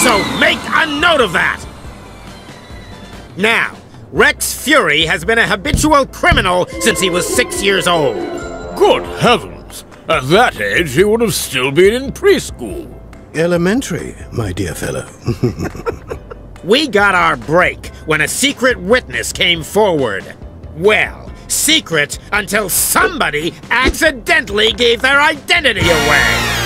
So make a note of that! Now, Rex Fury has been a habitual criminal since he was 6 years old. Good heavens! At that age, he would have still been in preschool. Elementary, my dear fellow. We got our break when a secret witness came forward. Well, secret until somebody accidentally gave their identity away.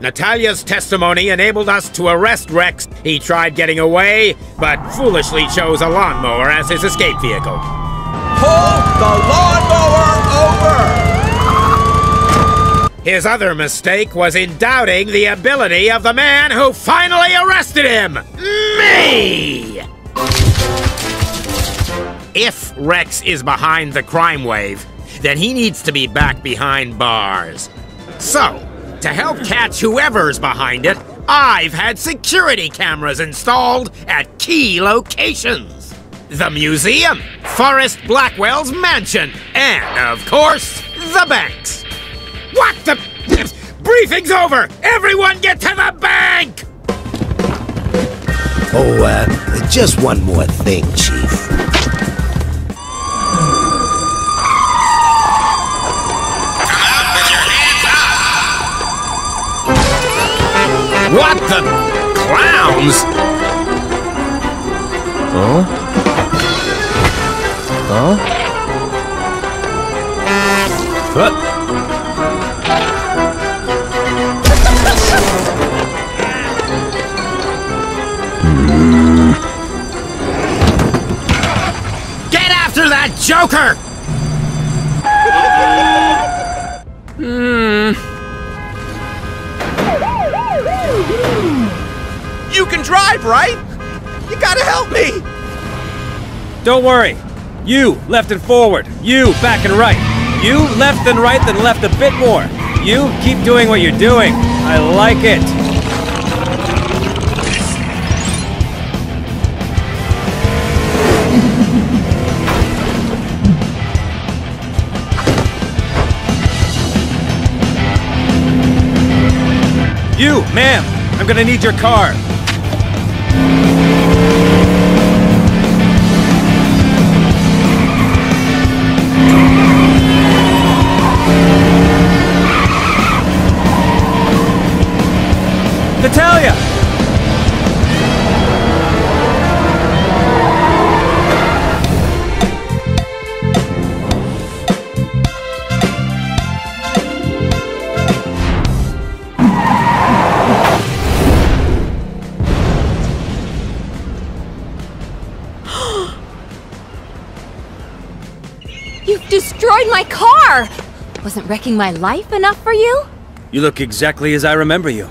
Natalia's testimony enabled us to arrest Rex. He tried getting away, but foolishly chose a lawnmower as his escape vehicle. Pull the lawnmower over! His other mistake was in doubting the ability of the man who finally arrested him! Me! If Rex is behind the crime wave, then he needs to be back behind bars. So, to help catch whoever's behind it, I've had security cameras installed at key locations. The museum, Forest Blackwell's mansion, and, of course, the banks. What the? Briefing's over! Everyone get to the bank! Oh, just one more thing, Chief. Come out with your hands up! What the? Clowns? Huh? Huh? Huh? That Joker! You can drive, right? You gotta help me! Don't worry. You, left and forward. You, back and right. You, left and right, then left a bit more. You, keep doing what you're doing. I like it. You, ma'am, I'm gonna need your car. Natalia! Destroyed my car! Wasn't wrecking my life enough for you? You look exactly as I remember you.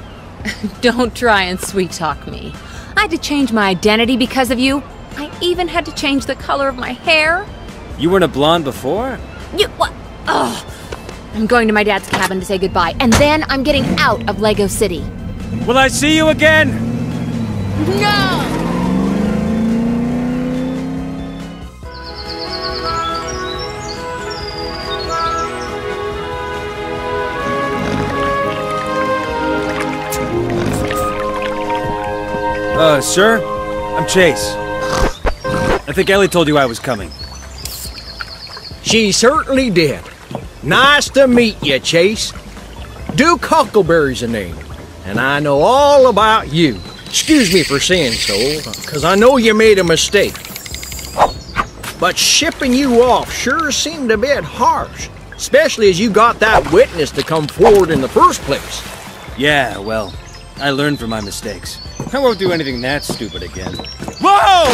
Don't try and sweet-talk me. I had to change my identity because of you. I even had to change the color of my hair. You weren't a blonde before? You what? Oh, I'm going to my dad's cabin to say goodbye, and then I'm getting out of LEGO City. Will I see you again? No! Sir? I'm Chase. I think Ellie told you I was coming. She certainly did. Nice to meet you, Chase. Duke Huckleberry's a name, and I know all about you. Excuse me for saying so, because I know you made a mistake. But shipping you off sure seemed a bit harsh, especially as you got that witness to come forward in the first place. Yeah, well, I learned from my mistakes. I won't do anything that stupid again. Whoa!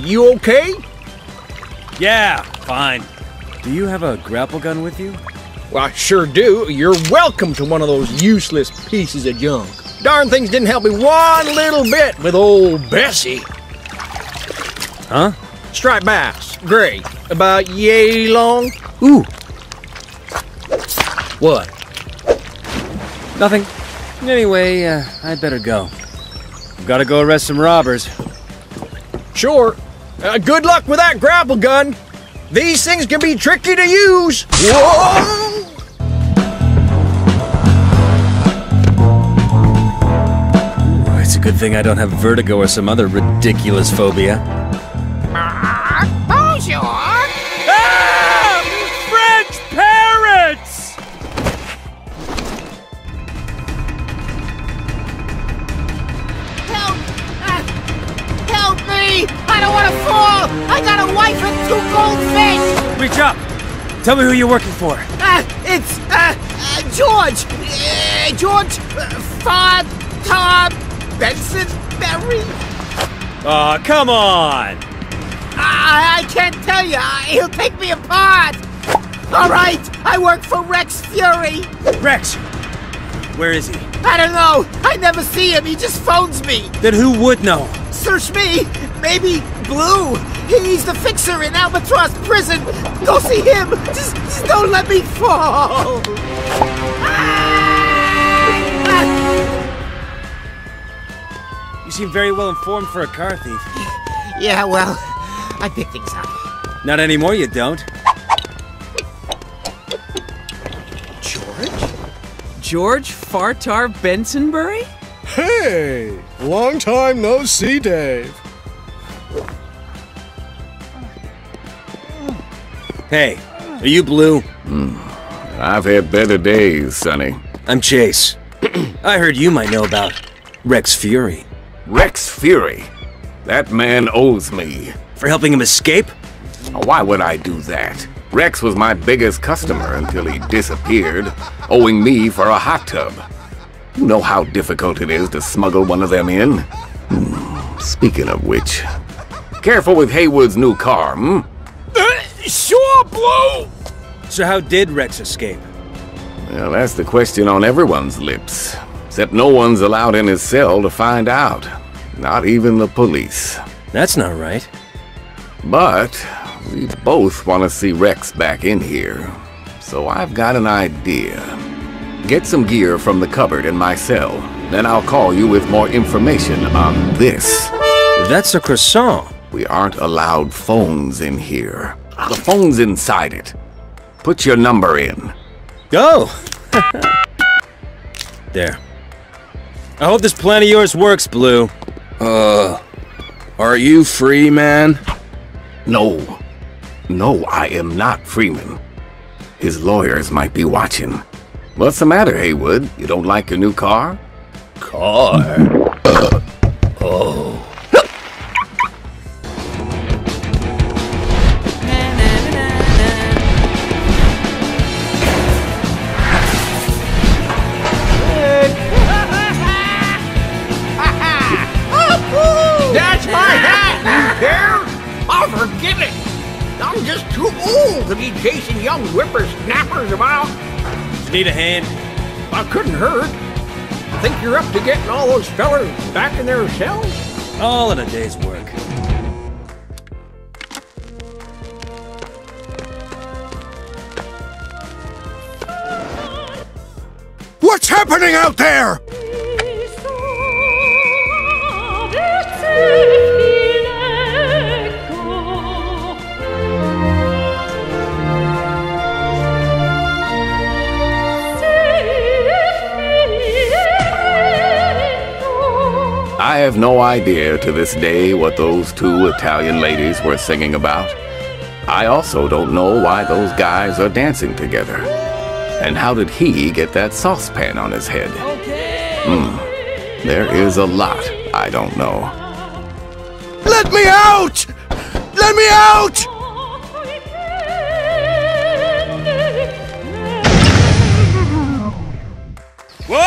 You okay? Yeah, fine. Do you have a grapple gun with you? Well, I sure do. You're welcome to one of those useless pieces of junk. Darn things didn't help me one little bit with old Bessie. Huh? Striped bass, gray, about yay long. Ooh. What? Nothing. Anyway, I'd better go. Gotta go arrest some robbers. Sure. Good luck with that grapple gun. These things can be tricky to use. Whoa! Good thing I don't have vertigo or some other ridiculous phobia. Bonjour! Ah! French parrots! Help! Help me! I don't want to fall! I got a wife and 2 goldfish! Reach up! Tell me who you're working for. It's, George! George Fod Todd Benson Berry? Aw, come on! I can't tell you. He'll take me apart. All right, I work for Rex Fury. Rex? Where is he? I don't know. I never see him. He just phones me. Then who would know? Search me. Maybe Blue. He's the fixer in Albatross Prison. Go see him. Just don't let me fall. You seem very well informed for a car thief. Yeah, well, I pick things up. Not anymore, you don't. George? George Fartar Bensonbury? Hey! Long time no see, Dave. Hey, are you Blue? I've had better days, Sonny. I'm Chase. I heard you might know about Rex Fury. Rex Fury? That man owes me. For helping him escape? Oh, why would I do that? Rex was my biggest customer until he disappeared, owing me for a hot tub. You know how difficult it is to smuggle one of them in? Speaking of which, careful with Haywood's new car, Sure, Blue! So how did Rex escape? Well, that's the question on everyone's lips, except no one's allowed in his cell to find out. Not even the police. That's not right. But we both want to see Rex back in here, so I've got an idea. Get some gear from the cupboard in my cell, then I'll call you with more information on this. That's a croissant. We aren't allowed phones in here. The phone's inside it. Put your number in. Go! There. I hope this plan of yours works, Blue. Are you free, man? No. No, I am not Freeman. His lawyers might be watching. What's the matter, Haywood? You don't like your new car? Car? Oh. Forget it! I'm just too old to be chasing young whippersnappers about. Need a hand? I couldn't hurt. Think you're up to getting all those fellers back in their cells? All in a day's work. What's happening out there? I have no idea to this day what those 2 Italian ladies were singing about. I also don't know why those guys are dancing together. And how did he get that saucepan on his head? There is a lot I don't know. Let me out! Let me out! Whoa!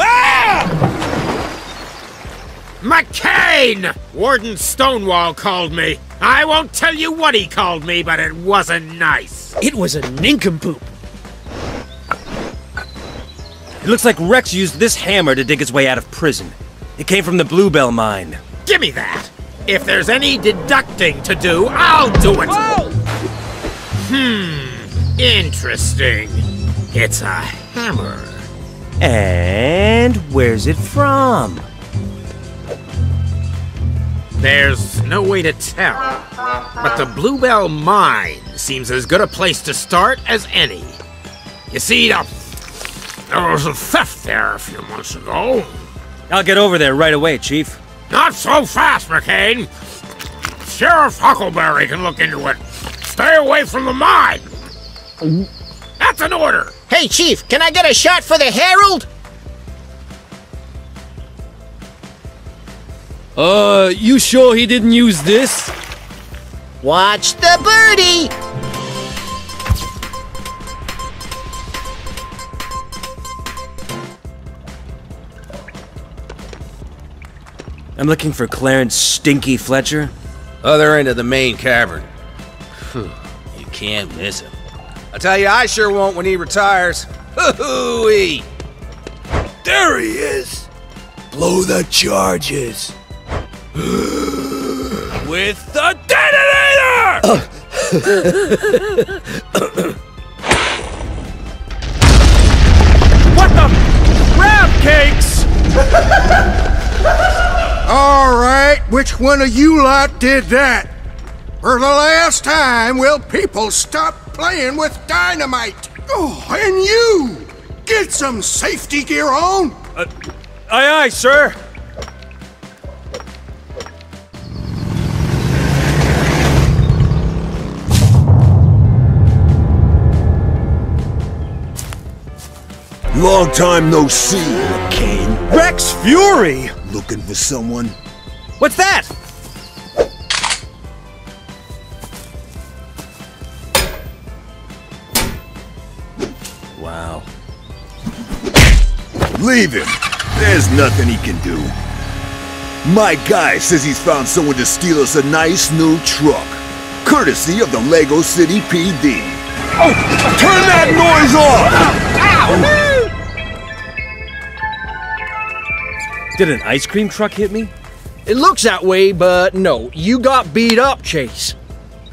Ah! McCain! Warden Stonewall called me. I won't tell you what he called me, but it wasn't nice. It was a nincompoop. It looks like Rex used this hammer to dig his way out of prison. It came from the Bluebell mine. Give me that! If there's any deducting to do, I'll do it! Whoa. Interesting. It's a hammer. And where's it from? There's no way to tell, but the Bluebell Mine seems as good a place to start as any. You see, there was a theft there a few months ago. I'll get over there right away, Chief. Not so fast, McCain. Sheriff Huckleberry can look into it. Stay away from the mine. That's an order. Hey, Chief, can I get a shot for the Herald? You sure he didn't use this? Watch the birdie! I'm looking for Clarence Stinky Fletcher. Other end of the main cavern. Whew, you can't miss him. I'll tell you, I sure won't when he retires. Hoo-hoo-wee! There he is! Blow the charges! With the detonator! What the? Crab cakes! Alright, which one of you lot did that? For the last time, will people stop playing with dynamite? Oh, and you! Get some safety gear on! Aye aye, sir! Long time no see, McCain. Rex Fury! Looking for someone? What's that? Wow. Leave him. There's nothing he can do. My guy says he's found someone to steal us a nice new truck. Courtesy of the LEGO City PD. Oh! Turn that noise off! Ow! Ow! Did an ice cream truck hit me? It looks that way, but no. You got beat up, Chase.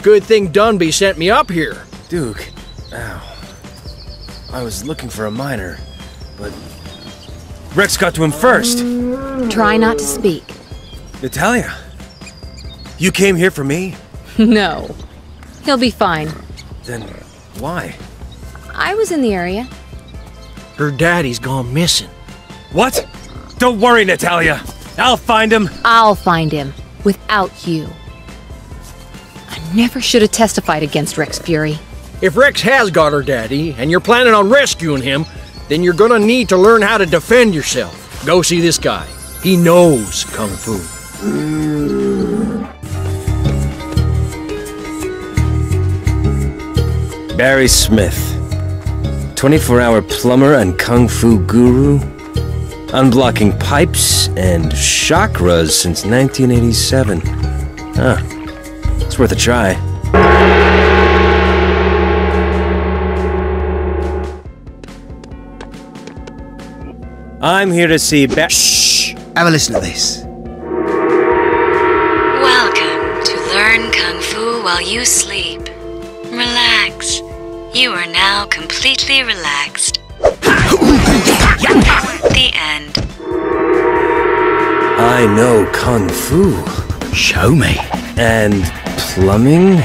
Good thing Dunby sent me up here. Duke, ow. I was looking for a miner, but Rex got to him first. Try not to speak. Natalia, you came here for me? No. He'll be fine. Then why? I was in the area. Her daddy's gone missing. What? Don't worry, Natalia. I'll find him. I'll find him. Without you. I never should have testified against Rex Fury. If Rex has got her daddy, and you're planning on rescuing him, then you're gonna need to learn how to defend yourself. Go see this guy. He knows Kung Fu. Barry Smith. 24-hour plumber and Kung Fu guru. Unblocking pipes and chakras since 1987. Huh. It's worth a try. I'm here to see Shh! Have a listen to this. Welcome to Learn Kung Fu While You Sleep. Relax. You are now completely relaxed. The end. I know Kung Fu. Show me. And plumbing?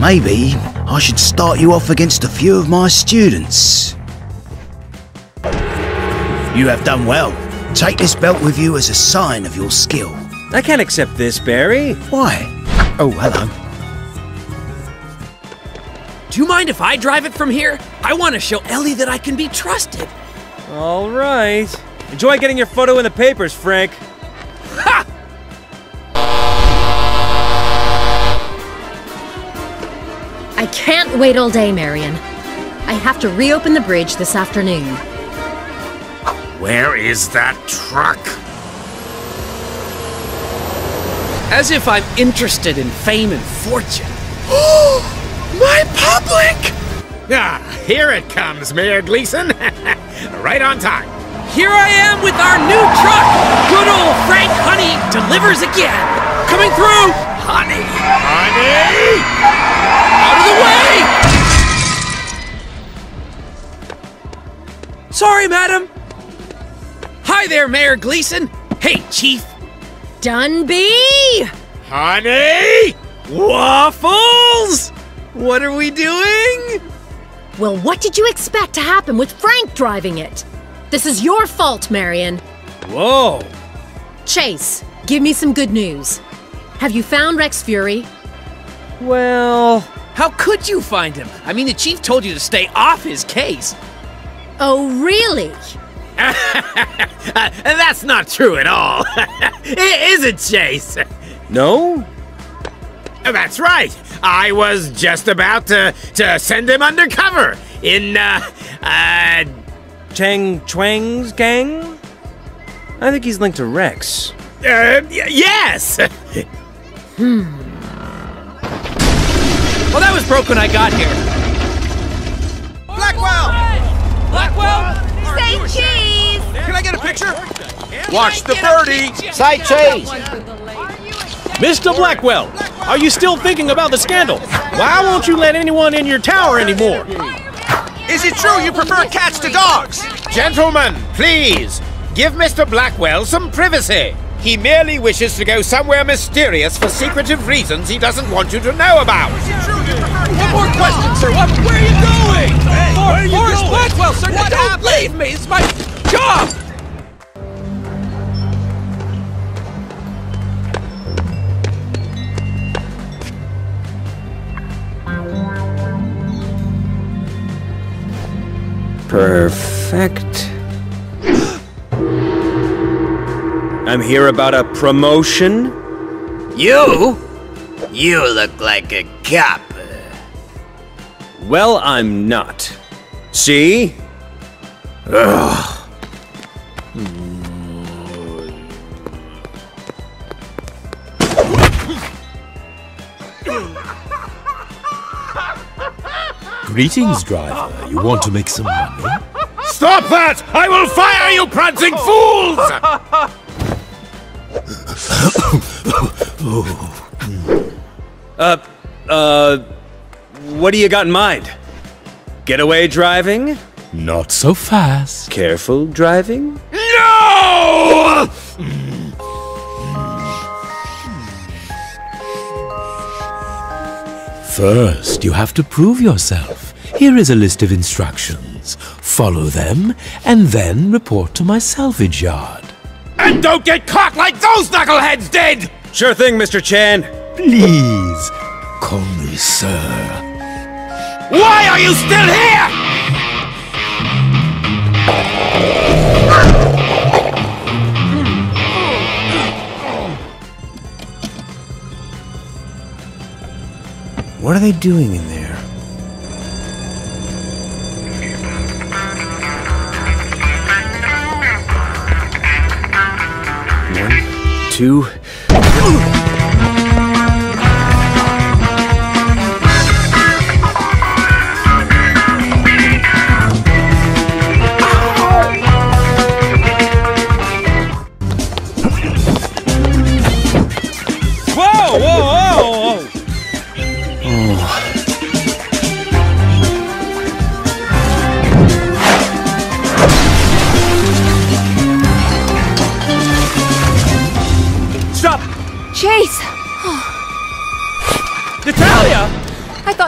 Maybe I should start you off against a few of my students. You have done well. Take this belt with you as a sign of your skill. I can't accept this, Barry. Why? Oh, hello. Do you mind if I drive it from here? I want to show Ellie that I can be trusted. All right. Enjoy getting your photo in the papers, Frank. Ha! I can't wait all day, Marion. I have to reopen the bridge this afternoon. Where is that truck? As if I'm interested in fame and fortune. My public! Ah, here it comes, Mayor Gleason. Right on time. Here I am with our new truck! Good old Frank Honey delivers again! coming through! Honey! Honey! Out of the way! Sorry, madam. Hi there, Mayor Gleason. Hey, Chief. Dunby! Honey! Waffles! What are we doing? Well, what did you expect to happen with Frank driving it? This is your fault, Marion. Whoa! Chase, give me some good news. Have you found Rex Fury? Well, how could you find him? I mean, the Chief told you to stay off his case. Oh, really? That's not true at all. It isn't, Chase. No? That's right. I was just about to send him undercover in, Chang Chuang's gang? I think he's linked to Rex. Yes! Well, that was broke when I got here. Blackwell! Blackwell! Say cheese! Can I get a picture? Watch the birdie! Say cheese! Mr. Blackwell, are you still thinking about the scandal? Why won't you let anyone in your tower anymore? Is it true you prefer cats to dogs? Gentlemen, please, give Mr. Blackwell some privacy. He merely wishes to go somewhere mysterious for secretive reasons he doesn't want you to know about. Is it true you prefer cats? One more question, sir. Where are you going? Hey, where are you Forest going? Blackwell, sir, what happened? Don't leave me. It's my job. Perfect. I'm here about a promotion. You? You look like a cop. Well, I'm not. See? Ugh. Greetings, driver. You want to make some money? Stop that! I will fire you, prancing fools! What do you got in mind? Getaway driving? Not so fast. Careful driving? No! First, you have to prove yourself. Here is a list of instructions. Follow them, and then report to my salvage yard. And don't get caught like those knuckleheads did! Sure thing, Mr. Chan. Please, call me sir. Why are you still here? What are they doing in there? Two.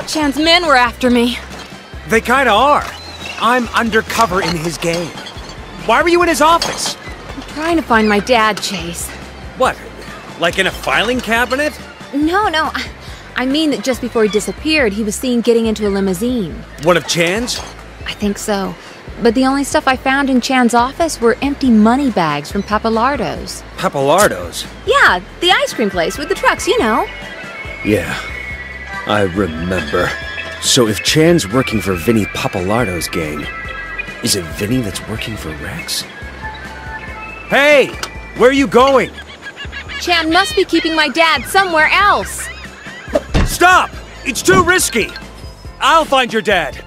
Chan's men were after me. They kinda are. I'm undercover in his gang. Why were you in his office? I'm trying to find my dad, Chase. What? Like in a filing cabinet? No. I mean that just before he disappeared, he was seen getting into a limousine. One of Chan's? I think so. But the only stuff I found in Chan's office were empty money bags from Pappalardo's. Pappalardo's? Yeah, the ice cream place with the trucks, you know. Yeah. I remember. So if Chan's working for Vinnie Pappalardo's gang, is it Vinnie that's working for Rex? Hey! Where are you going? Chan must be keeping my dad somewhere else! Stop! It's too risky! I'll find your dad.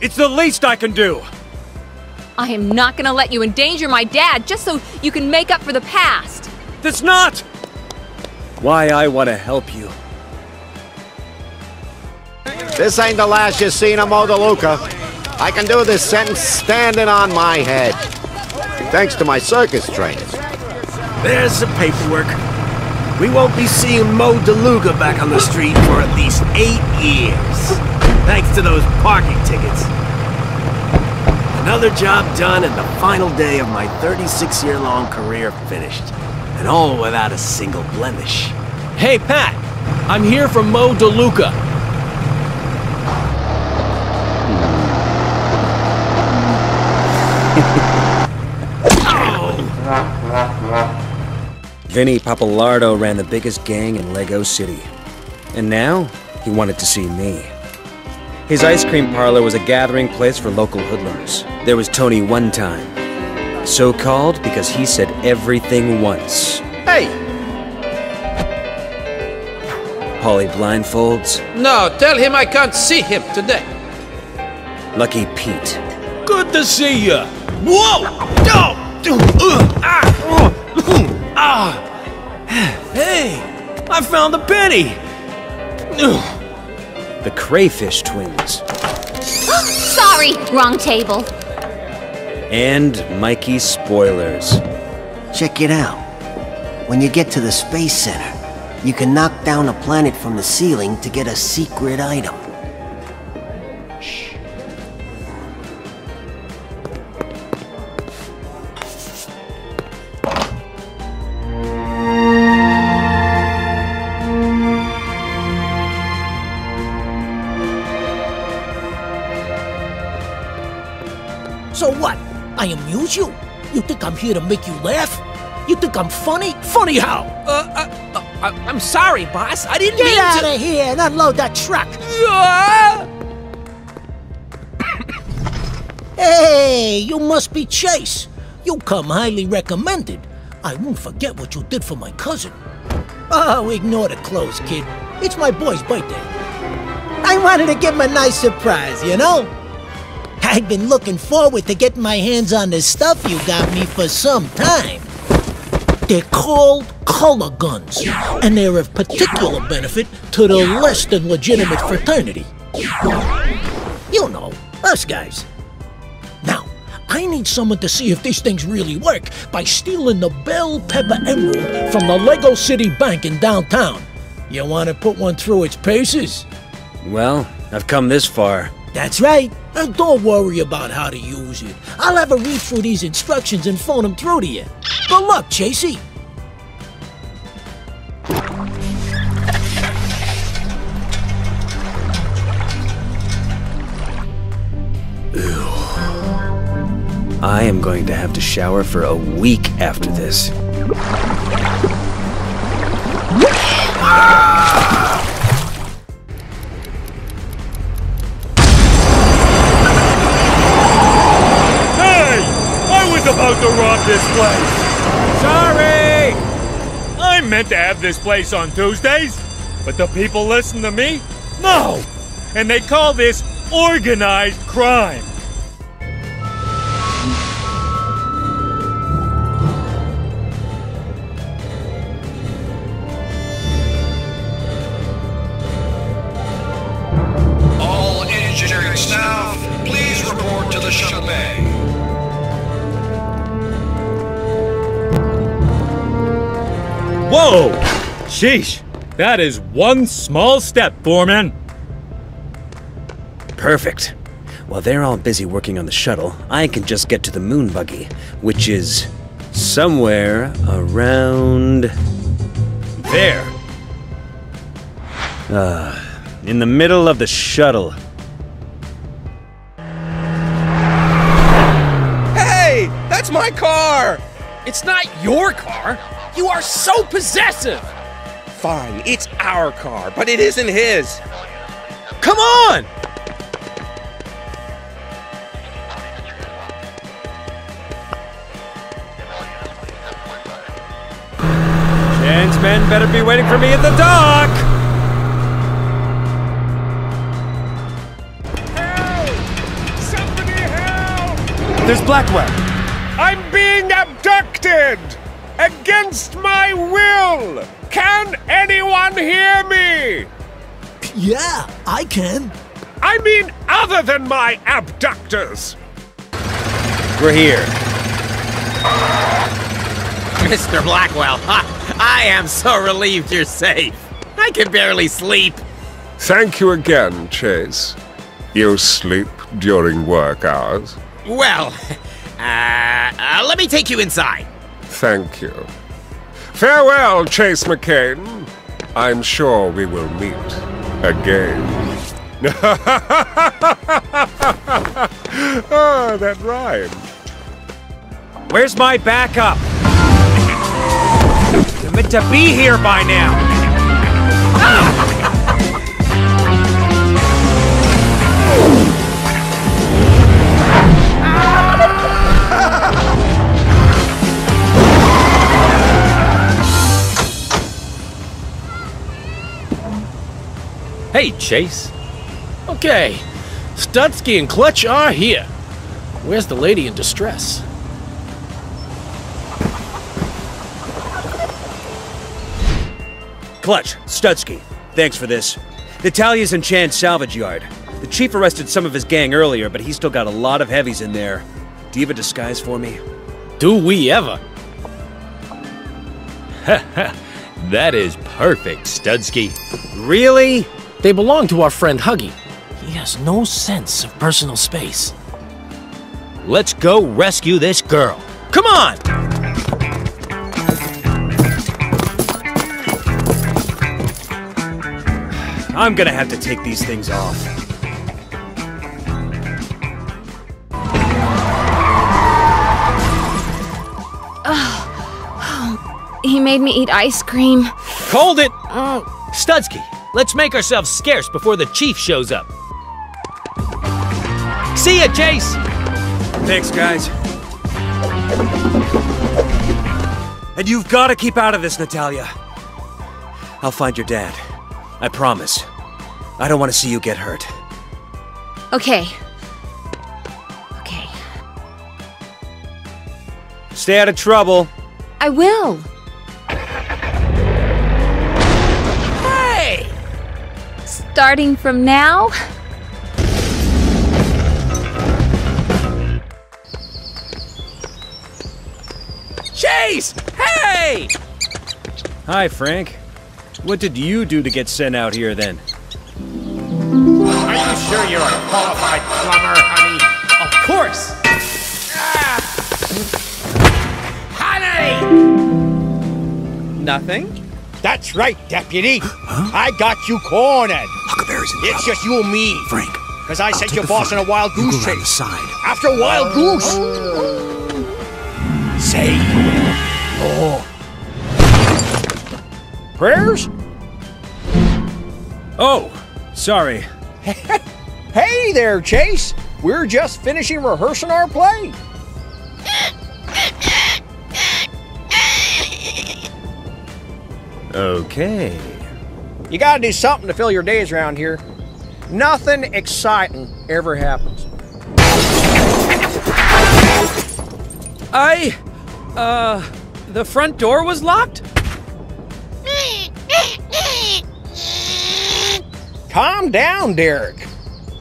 It's the least I can do. I am not gonna let you endanger my dad just so you can make up for the past. That's not! why I want to help you. This ain't the last you've seen of Mo DeLuca. I can do this sentence standing on my head. Thanks to my circus training. There's the paperwork. We won't be seeing Mo DeLuca back on the street for at least 8 years. Thanks to those parking tickets. Another job done and the final day of my 36-year-long career finished. And all without a single blemish. Hey, Pat! I'm here for Mo DeLuca. Oh. Vinnie Pappalardo ran the biggest gang in LEGO City. And now, he wanted to see me. His ice cream parlor was a gathering place for local hoodlums. There was Tony one time. So-called because he said everything once. Hey! Paulie blindfolds. No, tell him I can't see him today. Lucky Pete. Good to see ya! Whoa! Hey! I found the penny! The Crayfish Twins. Sorry, wrong table. And Mikey's spoilers. Check it out. When you get to the Space Center, you can knock down a planet from the ceiling to get a secret item. Shh. So what? I amuse you? You think I'm here to make you laugh? You think I'm funny? Funny how? I'm sorry, boss. I didn't mean to— Get out of here and unload that truck! Hey, you must be Chase. You come highly recommended. I won't forget what you did for my cousin. Oh, ignore the clothes, kid. It's my boy's birthday. I wanted to give him a nice surprise, you know? I've been looking forward to getting my hands on this stuff you got me for some time. They're called color guns, and they're of particular benefit to the less than legitimate fraternity. You know, us guys. Now, I need someone to see if these things really work by stealing the Bell Pepper Emerald from the LEGO City Bank in downtown. You want to put one through its paces? Well, I've come this far. That's right. And don't worry about how to use it. I'll have a read through these instructions and phone them through to you. Good luck, Chasey. Ew. I am going to have to shower for a week after this. To rob this place. Sorry! I meant to have this place on Tuesdays, but the people listen to me? No! And they call this organized crime. All engineering staff, please report to the shuttle bay. Whoa! Sheesh! That is one small step, Foreman! Perfect. While they're all busy working on the shuttle, I can just get to the moon buggy, which is somewhere around there. In the middle of the shuttle. Hey! That's my car! It's not your car! You are so possessive! Fine, it's our car, but it isn't his. Come on! Chen's men better be waiting for me at the dock! Help! Somebody help! There's Blackwell. I'm being abducted! Against my will! Can anyone hear me? Yeah, I can. I mean, other than my abductors. We're here. Mr. Blackwell, I am so relieved you're safe. I can barely sleep. Thank you again, Chase. You sleep during work hours? Well, let me take you inside. Thank you. Farewell, Chase McCain. I'm sure we will meet again. Oh, that rhymed. Where's my backup? You're meant to be here by now. Hey, Chase. Okay, Studsky and Clutch are here. Where's the lady in distress? Clutch, Studsky, thanks for this. Natalia's in Chan's salvage yard. The chief arrested some of his gang earlier, but he's still got a lot of heavies in there. Do you have a disguise for me? Do we ever? That is perfect, Studsky. Really? They belong to our friend Huggy. He has no sense of personal space. Let's go rescue this girl. Come on! I'm gonna have to take these things off. He made me eat ice cream. Hold it! Studsky, let's make ourselves scarce before the chief shows up. See ya, Chase! Thanks, guys. And you've got to keep out of this, Natalia. I'll find your dad. I promise. I don't want to see you get hurt. Okay. Okay. Stay out of trouble. I will. Hey! Starting from now... Chase! Hey! Hi, Frank. What did you do to get sent out here, then? Are you sure you're a qualified plumber, honey? Of course! Honey! Nothing? That's right, Deputy. Huh? I got you cornered. Huckleberry's in trouble. It's just you and me. Frank. Because I sent your boss on a wild goose chase. After a wild goose. Say your prayers? Oh, sorry. Hey there, Chase. We're just finishing rehearsing our play. Okay. You gotta do something to fill your days around here. Nothing exciting ever happens. The front door was locked? Calm down, Derek.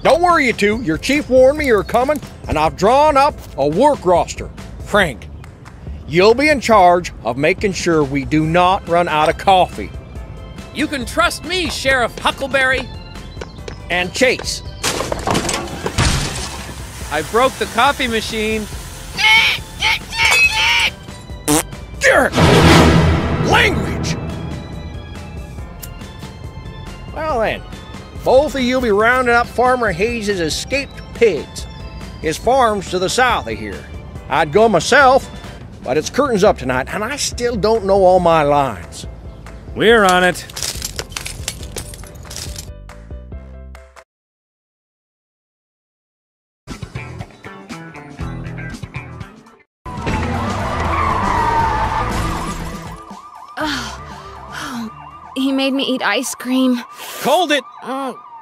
Don't worry, you two. Your chief warned me you were coming, and I've drawn up a work roster. Frank, you'll be in charge of making sure we do not run out of coffee. You can trust me, Sheriff Huckleberry. And Chase. I broke the coffee machine. Derek! Language! Well then, both of you be rounding up Farmer Hayes' escaped pigs. His farm's to the south of here. I'd go myself, but it's curtains up tonight, and I still don't know all my lines. We're on it. He made me eat ice cream. Hold it!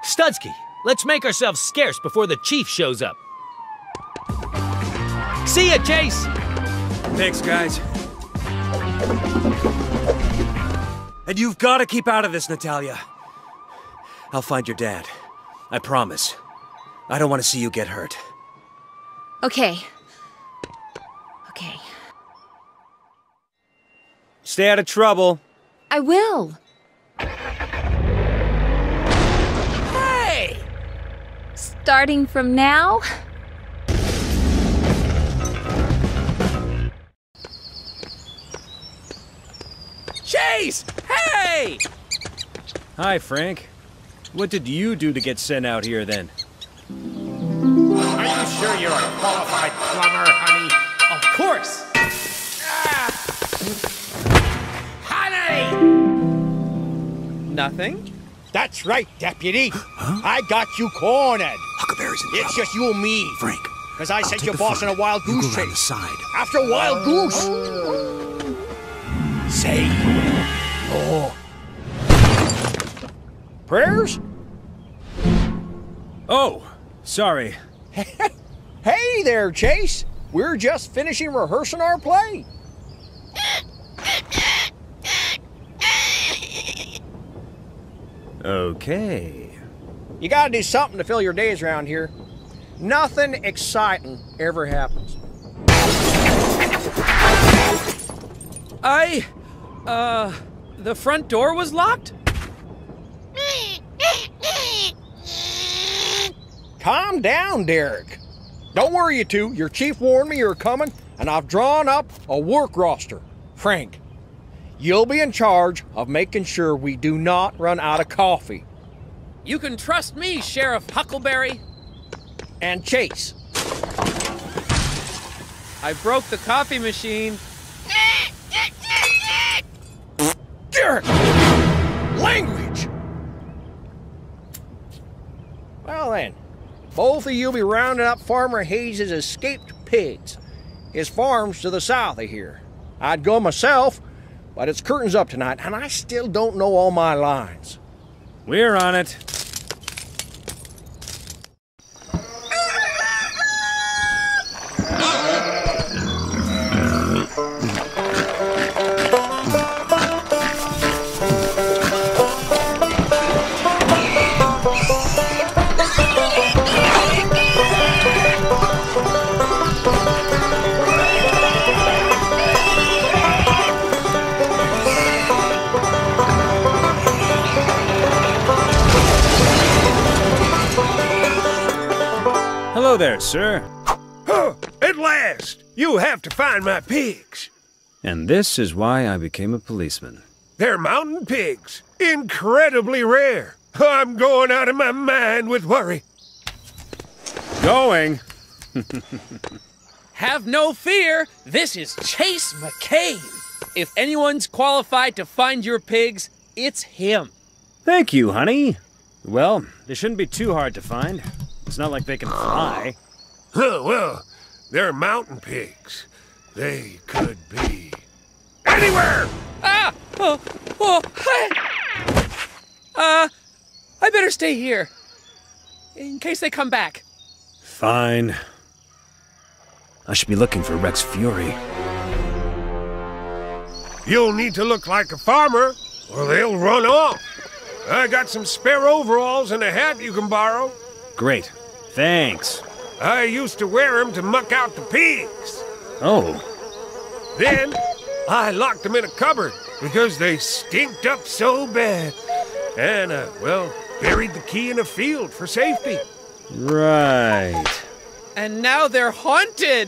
Studsky, let's make ourselves scarce before the chief shows up. See ya, Chase! Thanks, guys. And you've got to keep out of this, Natalia. I'll find your dad. I promise. I don't want to see you get hurt. Okay. Okay. Stay out of trouble. I will. Hey! Starting from now? Chase! Hey! Hi, Frank. What did you do to get sent out here, then? Are you sure you're a qualified plumber, honey? Of course! Honey! Nothing? That's right, Deputy. Huh? I got you cornered. Huckleberry's in trouble. It's just you and me. Frank, because I sent your boss on a wild goose chase. The side. After a wild goose. Say more. Prayers? Oh, sorry. Hey there, Chase. We're just finishing rehearsing our play. Okay. You gotta do something to fill your days around here. Nothing exciting ever happens. The front door was locked? Calm down, Derek. Don't worry, you two. Your chief warned me you were coming, and I've drawn up a work roster. Frank, you'll be in charge of making sure we do not run out of coffee. You can trust me, Sheriff Huckleberry. And Chase. I broke the coffee machine. Derek! Language! Well then, both of you be rounding up Farmer Hayes' escaped pigs. His farm's to the south of here. I'd go myself, but it's curtains up tonight, and I still don't know all my lines. We're on it. Hello there, sir. Oh, at last! You have to find my pigs. And this is why I became a policeman. They're mountain pigs. Incredibly rare. I'm going out of my mind with worry. Going? Have no fear. This is Chase McCain. If anyone's qualified to find your pigs, it's him. Thank you, honey. Well, they shouldn't be too hard to find. It's not like they can fly. Oh, well, they're mountain pigs. They could be anywhere! Ah! Oh, oh, hey. I better stay here. In case they come back. Fine. I should be looking for Rex Fury. You'll need to look like a farmer, or they'll run off. I got some spare overalls and a hat you can borrow. Great. Thanks. I used to wear them to muck out the pigs. Oh. Then, I locked them in a cupboard because they stinked up so bad. And I, well, buried the key in a field for safety. Right. And now they're haunted!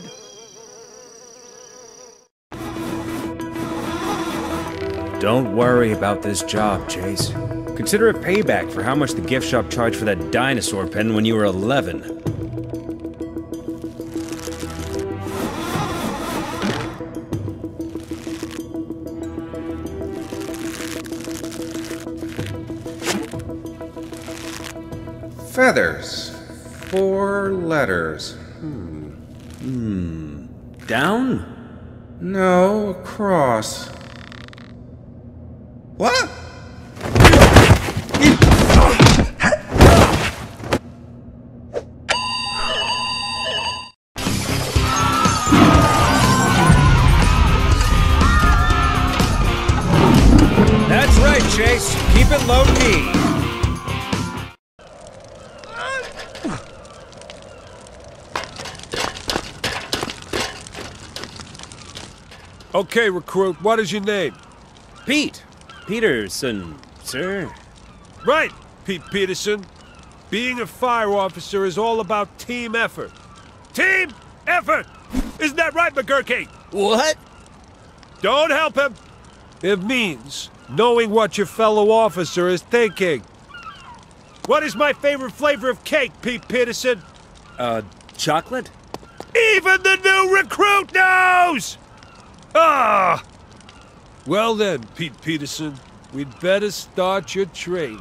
Don't worry about this job, Chase. Consider a payback for how much the gift shop charged for that dinosaur pen when you were 11. Feathers. 4 letters. Down? No, across. What? That's right. Chase, keep it low key. Okay, recruit, what is your name? Pete Peterson, sir. Right, Pete Peterson. Being a fire officer is all about team effort. Team effort! Isn't that right, McGurkey? What? Don't help him. It means knowing what your fellow officer is thinking. What is my favorite flavor of cake, Pete Peterson? Chocolate? Even the new recruit knows! Ah! Well then, Pete Peterson, we'd better start your training.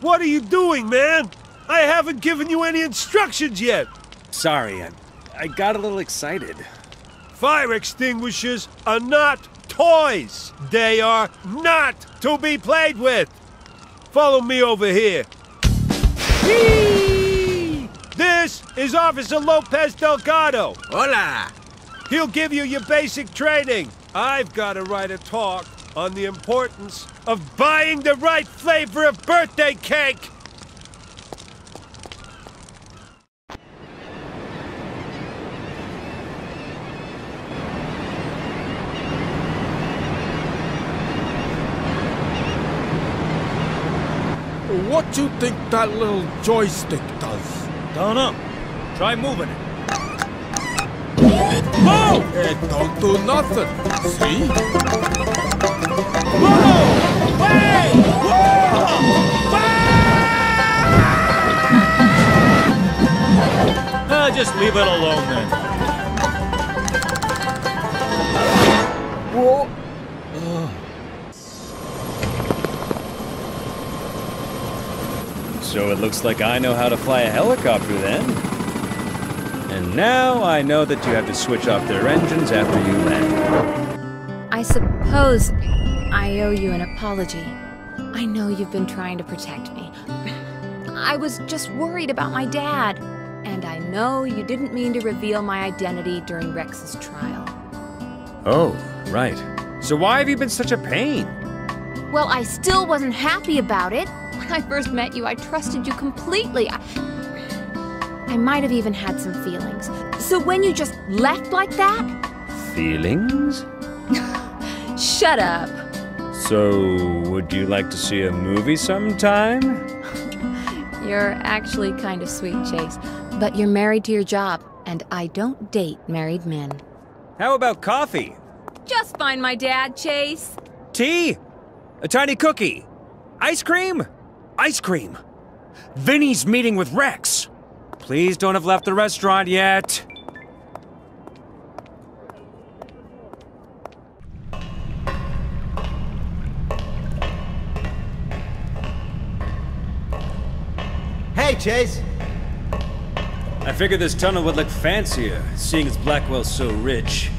What are you doing, man? I haven't given you any instructions yet. Sorry, I got a little excited. Fire extinguishers are not toys. They are not to be played with. Follow me over here. Whee! This is Officer Lopez Delgado. Hola. He'll give you your basic training. I've got to write a talk on the importance of buying the right flavor of birthday cake. What do you think that little joystick does? Don't know. Try moving it. Move! It don't do nothing. See? Move! Hey! Whoa! Just leave it alone then. Whoa! So it looks like I know how to fly a helicopter then. And now I know that you have to switch off their engines after you land. I suppose I owe you an apology. I know you've been trying to protect me. I was just worried about my dad. And I know you didn't mean to reveal my identity during Rex's trial. Oh, right. So why have you been such a pain? Well, I still wasn't happy about it. When I first met you, I trusted you completely. I might have even had some feelings. So when you just left like that... Feelings? Shut up. So, would you like to see a movie sometime? You're actually kind of sweet, Chase. But you're married to your job, and I don't date married men. How about coffee? Just find my dad, Chase. Tea? A tiny cookie? Ice cream? Ice cream. Vinny's meeting with Rex. Please don't have left the restaurant yet. Hey, Chase. I figured this tunnel would look fancier, seeing as Blackwell's so rich.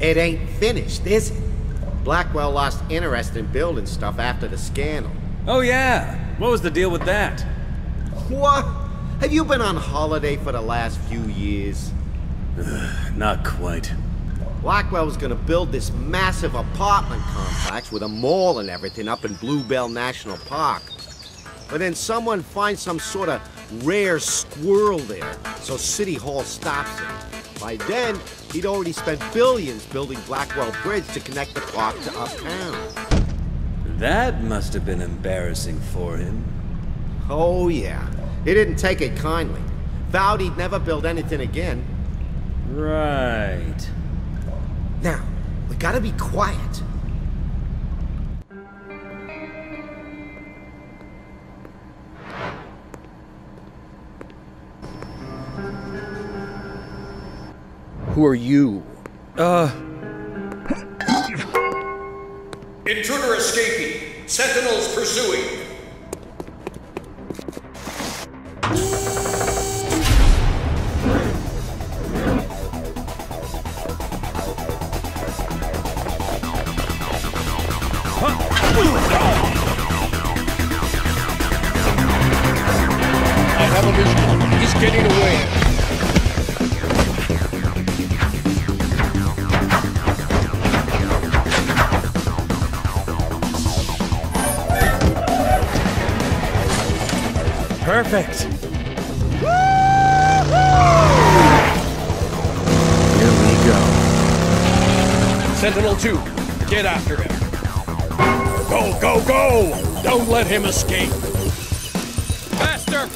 It ain't finished, is it? Blackwell lost interest in building stuff after the scandal. Oh yeah, what was the deal with that? What? Have you been on holiday for the last few years? Not quite. Blackwell was gonna build this massive apartment complex with a mall and everything up in Bluebell National Park. But then someone finds some sort of rare squirrel there, so City Hall stops it. By then, he'd already spent billions building Blackwell Bridge to connect the park to uptown. That must have been embarrassing for him. Oh, yeah. He didn't take it kindly. Vowed he'd never build anything again. Right. Now, we gotta be quiet. Who are you? Intruder escaping. Sentinels pursuing. television. He's getting away. Perfect. Woo-hoo! Here we go. Sentinel-2, get after him. Go, go, go! Don't let him escape. Faster!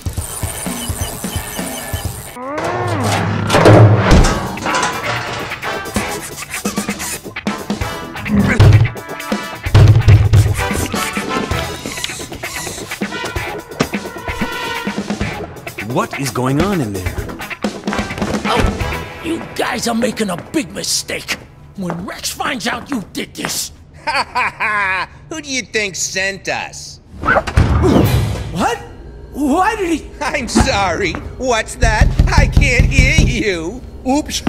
What is going on in there? Oh, you guys are making a big mistake. When Rex finds out you did this... Ha ha ha! Who do you think sent us? What? Why did he... I'm sorry. What's that? I can't hear you. Oops,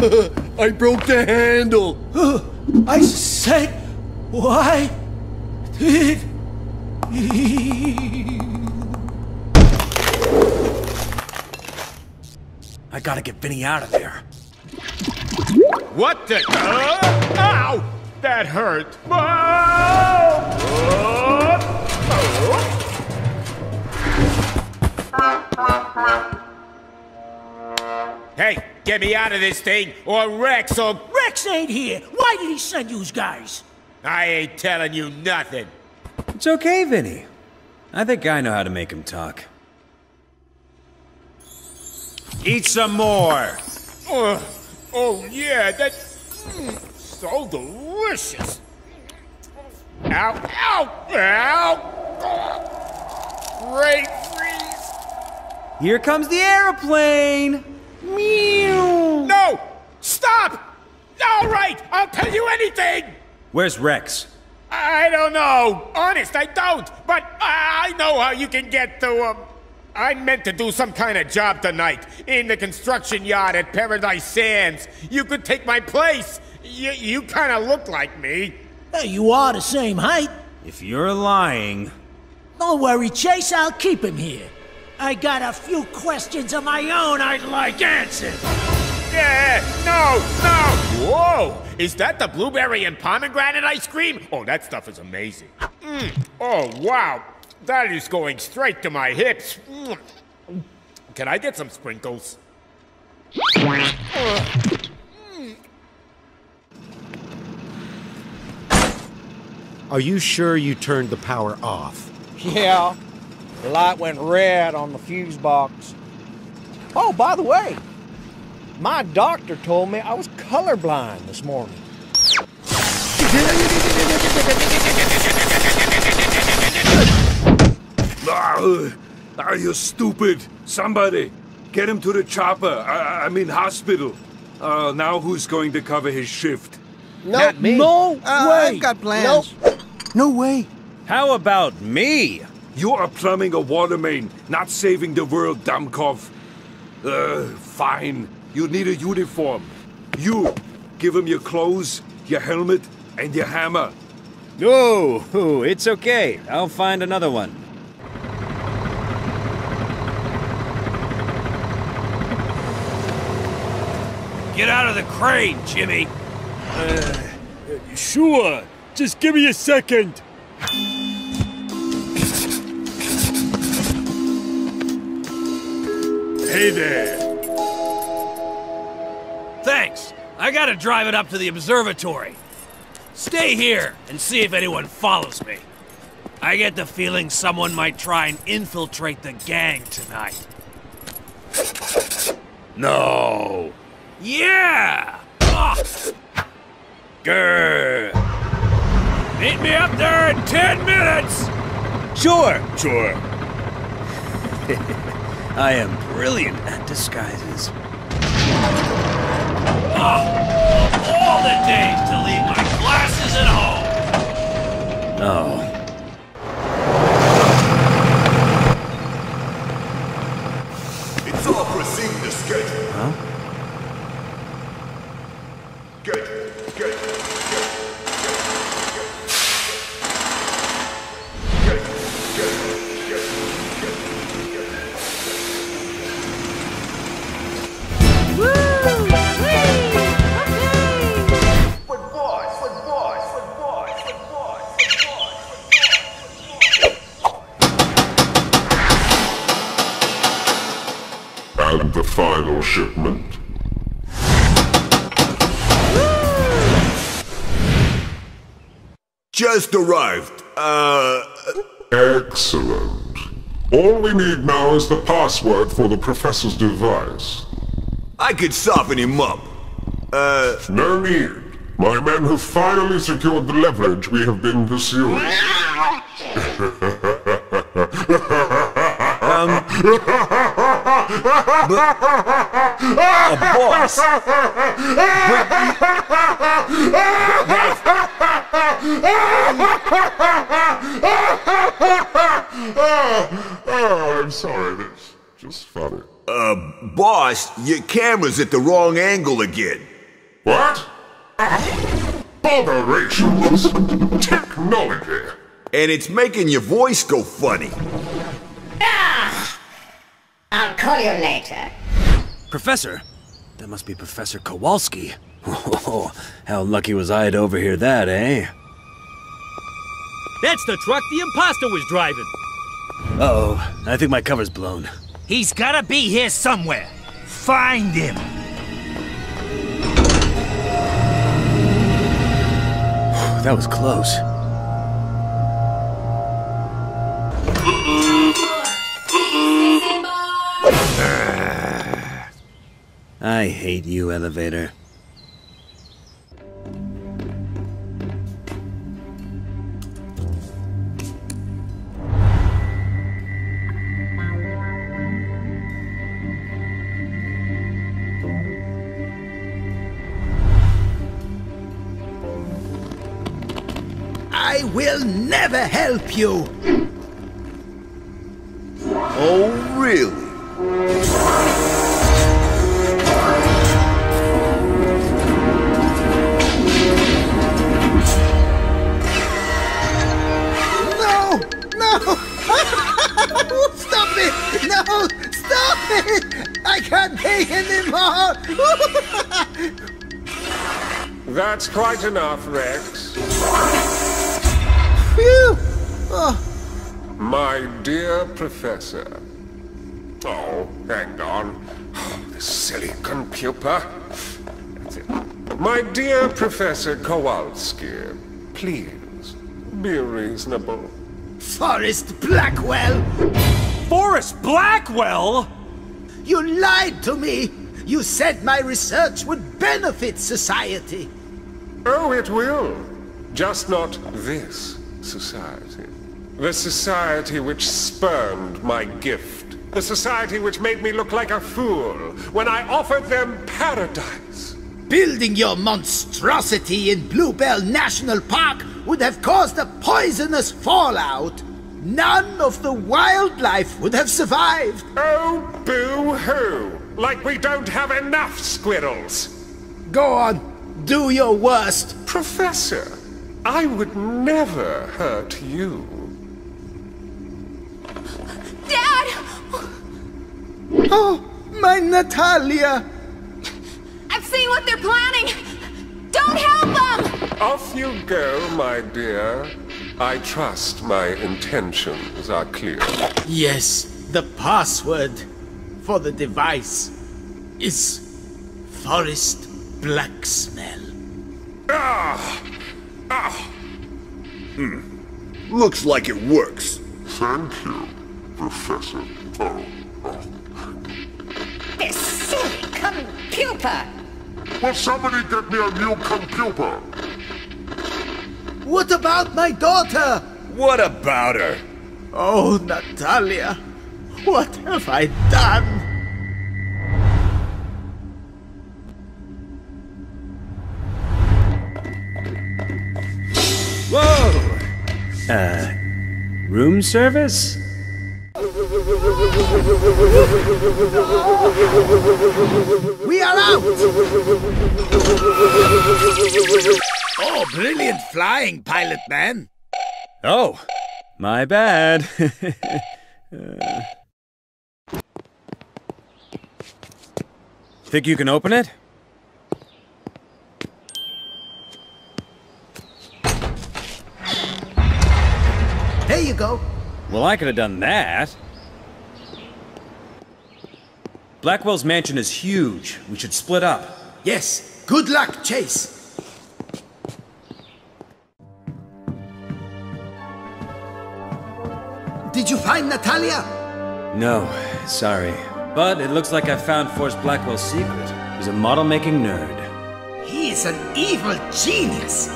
I broke the handle. I said, why did he... I gotta get Vinnie out of there. What the? Ow! That hurt. Oh! Oh! Hey, get me out of this thing, or Rex or... Rex ain't here. Why did he send you guys? I ain't telling you nothing. It's okay, Vinnie. I think I know how to make him talk. Eat some more! Oh yeah, that's so delicious! Ow, ow, ow! Great freeze! Here comes the airplane! Meow! No! Stop! All right, I'll tell you anything! Where's Rex? I don't know. Honest, I don't. But I know how you can get to him. I meant to do some kind of job tonight, in the construction yard at Paradise Sands. You could take my place. You kind of look like me. Hey, you are the same height. If you're lying... Don't worry, Chase, I'll keep him here. I got a few questions of my own I'd like answered. Yeah, no, no! Whoa! Is that the blueberry and pomegranate ice cream? Oh, that stuff is amazing. Oh, wow. That is going straight to my hips. Can I get some sprinkles? Are you sure you turned the power off? Yeah. The light went red on the fuse box. Oh, by the way, my doctor told me I was colorblind this morning. Are you stupid? Somebody, get him to the chopper. I mean hospital. Now who's going to cover his shift? No, not me. No way. I've got plans. Nope. No way. How about me? You are plumbing a water main, not saving the world, Damkov. Fine. You need a uniform. You, give him your clothes, your helmet, and your hammer. No, oh, it's okay. I'll find another one. Get out of the crane, Jimmy! Sure. Just give me a second. Hey there. Thanks. I gotta drive it up to the observatory. Stay here and see if anyone follows me. I get the feeling someone might try and infiltrate the gang tonight. No. Yeah! Grr! Meet me up there in 10 minutes! Sure. I am brilliant at disguises. Of all the days to leave my glasses at home! Oh. It's all proceeding to schedule. Huh? Good. shipment. Just arrived. Excellent. All we need now is the password for the professor's device. I could soften him up. No need. My men have finally secured the leverage we have been pursuing. Boss. Oh, I'm sorry, that's just funny. Boss, your camera's at the wrong angle again. What? Botherations! Technology! And it's making your voice go funny. Ah! I'll call you later. Professor? That must be Professor Kowalski. Whoa, how lucky was I to overhear that, eh? That's the truck the imposter was driving! Uh-oh, I think my cover's blown. He's gotta be here somewhere. Find him! That was close. I hate you, elevator. Will never help you! Oh, really? No! No! Stop it! No! Stop it! I can't take anymore! That's quite enough, Rex. Oh. My dear Professor. Oh, hang on. Oh, this silly computer. That's it. My dear Professor Kowalski, please, be reasonable. Forest Blackwell! Forest Blackwell?! You lied to me! You said my research would benefit society! Oh, it will. Just not this. Society. The society which spurned my gift. The society which made me look like a fool when I offered them paradise. Building your monstrosity in Bluebell National Park would have caused a poisonous fallout. None of the wildlife would have survived. Oh, boo-hoo! Like we don't have enough squirrels! Go on, do your worst. Professor! I would never hurt you. Dad! Oh, my Natalia! I've seen what they're planning! Don't help them! Off you go, my dear. I trust my intentions are clear. Yes, the password for the device is Forest Blacksmell. Ah! Looks like it works. Thank you, Professor. This silly computer! Will somebody get me a new computer? What about my daughter? What about her? Oh, Natalia, what have I done? Room service? We are out! Oh, brilliant flying, pilot man! Oh, my bad. Think you can open it? There you go. Well, I could have done that. Blackwell's mansion is huge. We should split up. Yes. Good luck, Chase. Did you find Natalia? No, sorry. But it looks like I found Forest Blackwell's secret. He's a model-making nerd. He is an evil genius!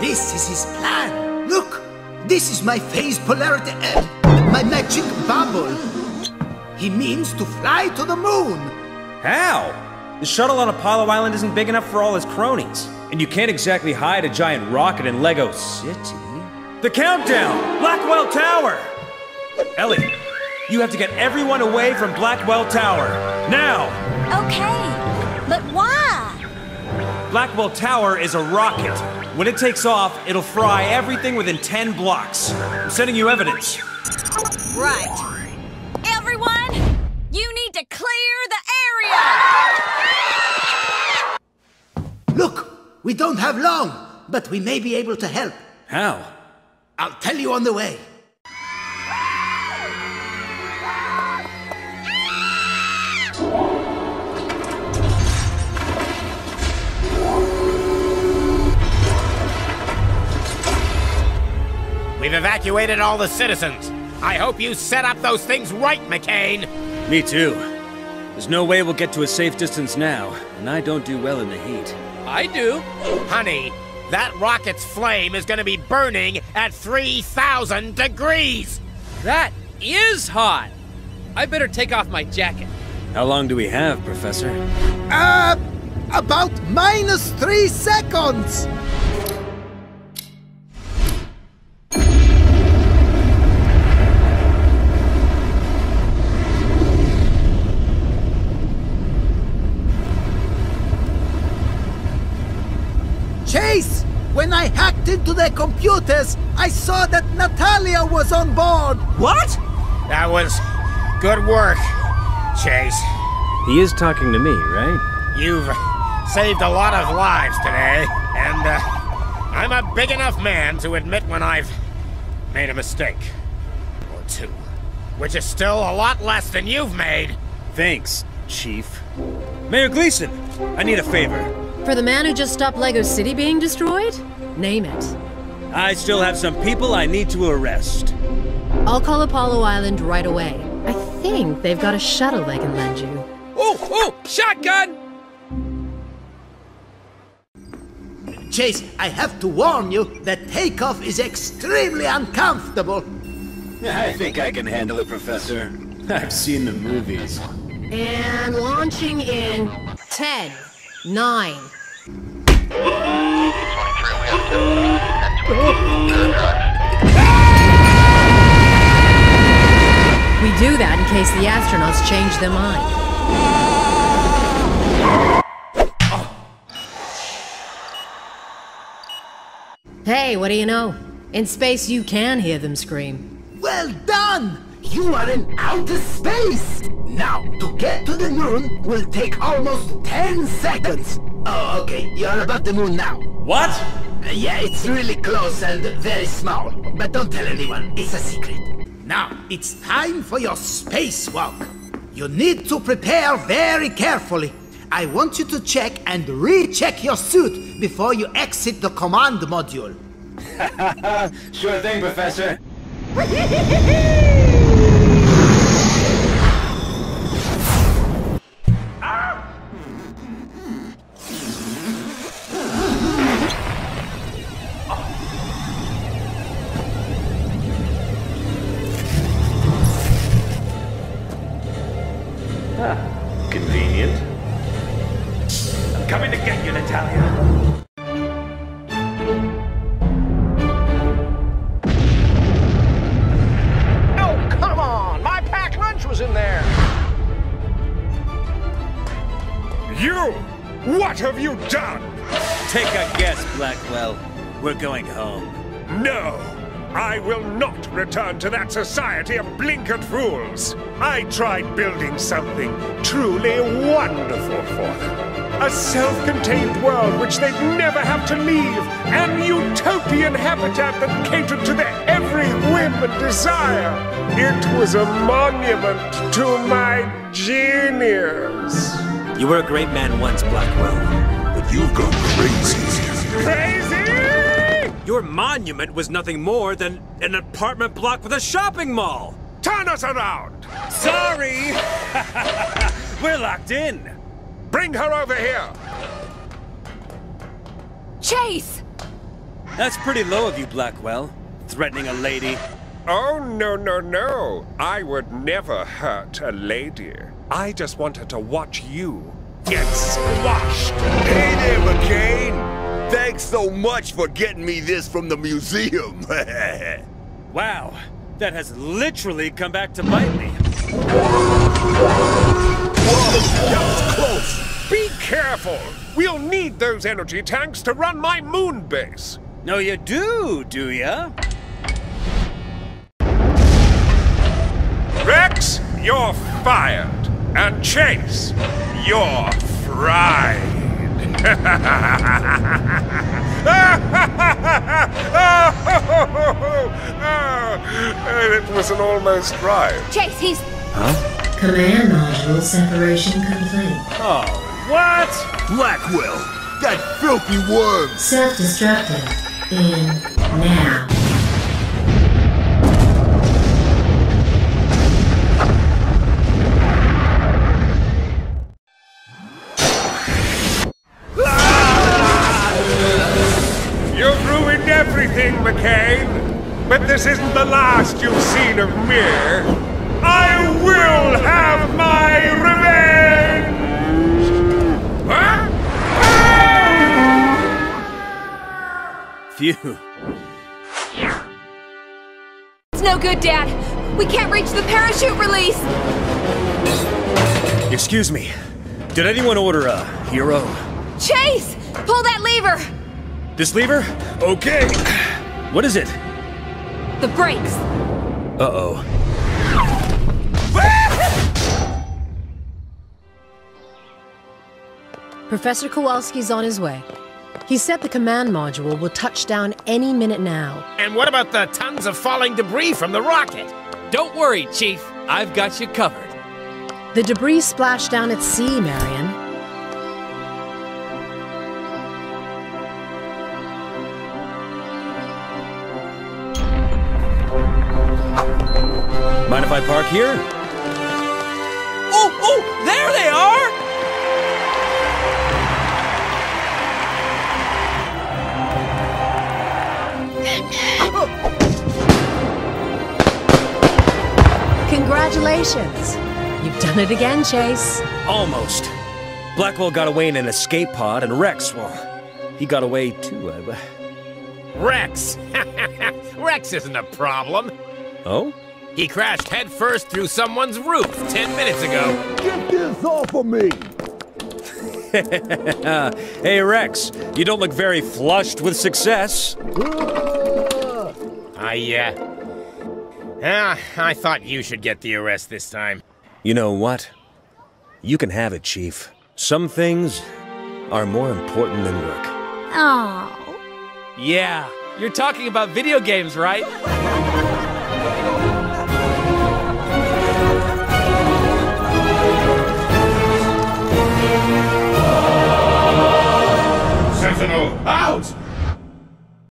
This is his plan! Look! This is my phase polarity and my magic bubble! He means to fly to the moon! How? The shuttle on Apollo Island isn't big enough for all his cronies. And you can't exactly hide a giant rocket in LEGO City. The countdown! Blackwell Tower! Ellie, you have to get everyone away from Blackwell Tower, now! Okay, but why? Blackwell Tower is a rocket. When it takes off, it'll fry everything within 10 blocks. I'm sending you evidence. Right. Everyone, you need to clear the area! Look, we don't have long, but we may be able to help. How? I'll tell you on the way. We've evacuated all the citizens. I hope you set up those things right, McCain. Me too. There's no way we'll get to a safe distance now, and I don't do well in the heat. I do. Honey, that rocket's flame is going to be burning at 3,000 degrees. That is hot. I better take off my jacket. How long do we have, Professor? About -3 seconds. Chase! When I hacked into their computers, I saw that Natalia was on board! What?! That was good work, Chase. He is talking to me, right? You've saved a lot of lives today, and I'm a big enough man to admit when I've made a mistake. Or two. Which is still a lot less than you've made. Thanks, Chief. Mayor Gleason, I need a favor. For the man who just stopped LEGO City being destroyed? Name it. I still have some people I need to arrest. I'll call Apollo Island right away. I think they've got a shuttle they can lend you. Oh! Shotgun! Chase, I have to warn you that takeoff is extremely uncomfortable. I think I can handle it, Professor. I've seen the movies. And launching in 10, 9, we do that in case the astronauts change their mind. Oh. Hey, what do you know? In space you can hear them scream. Well done! You are in outer space! Now, to get to the moon will take almost 10 seconds! Oh, okay, you're above the moon now. What? Yeah, it's really close and very small. But don't tell anyone, it's a secret. Now, it's time for your spacewalk. You need to prepare very carefully. I want you to check and recheck your suit before you exit the command module. Sure thing, Professor. Convenient. I'm coming to get you, Natalia. Oh, come on! My packed lunch was in there! You! What have you done? Take a guess, Blackwell. We're going home. No! I will not return to that society of blinkered fools. I tried building something truly wonderful for them. A self-contained world which they'd never have to leave. An utopian habitat that catered to their every whim and desire. It was a monument to my genius. You were a great man once, Blackwell. But you've gone crazy. Crazy? Your monument was nothing more than an apartment block with a shopping mall. Turn us around! Sorry! We're locked in. Bring her over here! Chase! That's pretty low of you, Blackwell. Threatening a lady. Oh, no, no, no. I would never hurt a lady. I just wanted to watch you get squashed. Hey there, McCain. Thanks so much for getting me this from the museum. Wow, that has literally come back to bite me. Whoa, that was close. Be careful. We'll need those energy tanks to run my moon base. No, you do ya? Rex, you're fired. And Chase, you're fried. It was an almost drive. Chase, he's... Huh? Command module separation complete. Oh, what? Blackwell, that filthy worm! Self-destructive. In now. You've ruined everything, McCain. But this isn't the last you've seen of me. I will have my revenge! Huh? Phew. It's no good, Dad. We can't reach the parachute release! Excuse me. Did anyone order a hero? Chase! Pull that lever! This lever? Okay. What is it? The brakes. Uh-oh. Professor Kowalski's on his way. He said the command module will touch down any minute now. And what about the tons of falling debris from the rocket? Don't worry, Chief. I've got you covered. The debris splashed down at sea, Marion. Mind if I park here? Oh, oh, there they are! Congratulations! You've done it again, Chase. Almost. Blackwell got away in an escape pod, and Rex, well, he got away too. Rex! Rex isn't a problem. Oh? He crashed headfirst through someone's roof 10 minutes ago. Get this off of me! Hey, Rex, you don't look very flushed with success. I thought you should get the arrest this time. You know what? You can have it, Chief. Some things are more important than work. Oh. Yeah, you're talking about video games, right? Sentinel, out!